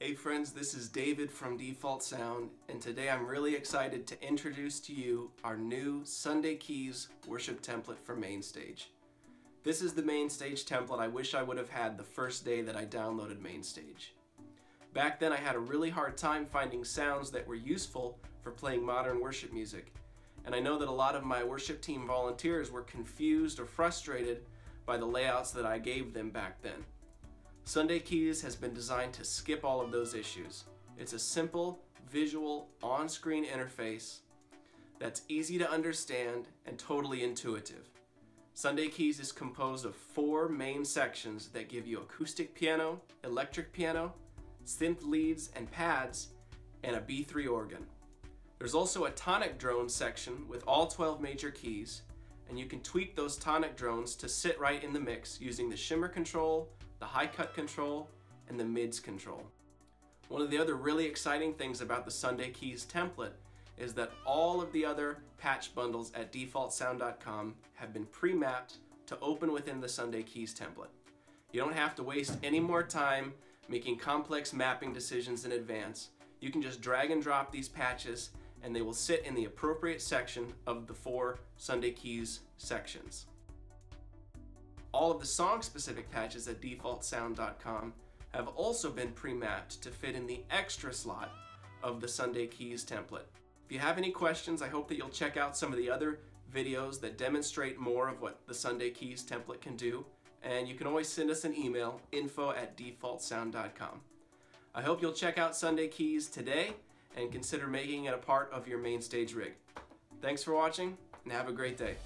Hey friends, this is David from DPfaltSound, and today I'm really excited to introduce to you our new Sunday Keys worship template for MainStage. This is the MainStage template I wish I would have had the first day that I downloaded MainStage. Back then I had a really hard time finding sounds that were useful for playing modern worship music, and I know that a lot of my worship team volunteers were confused or frustrated by the layouts that I gave them back then. Sunday Keys has been designed to skip all of those issues. It's a simple, visual, on-screen interface that's easy to understand and totally intuitive. Sunday Keys is composed of four main sections that give you acoustic piano, electric piano, synth leads and pads, and a B3 organ. There's also a tonic drone section with all 12 major keys, and you can tweak those tonic drones to sit right in the mix using the shimmer control, the high cut control, and the mids control. One of the other really exciting things about the Sunday Keys template is that all of the other patch bundles at DPfaltSound.com have been pre-mapped to open within the Sunday Keys template. You don't have to waste any more time making complex mapping decisions in advance. You can just drag and drop these patches and they will sit in the appropriate section of the four Sunday Keys sections. All of the song-specific patches at DPfaltSound.com have also been pre-mapped to fit in the extra slot of the Sunday Keys template. If you have any questions, I hope that you'll check out some of the other videos that demonstrate more of what the Sunday Keys template can do, and you can always send us an email, info@DPfaltSound.com. I hope you'll check out Sunday Keys today and consider making it a part of your MainStage rig. Thanks for watching, and have a great day.